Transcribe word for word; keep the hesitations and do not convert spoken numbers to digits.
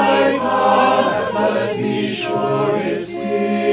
my God, at the seashore it still.